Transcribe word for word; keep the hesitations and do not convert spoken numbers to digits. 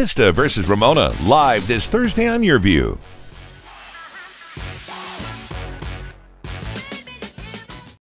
Vista versus Ramona live this Thursday on YurView.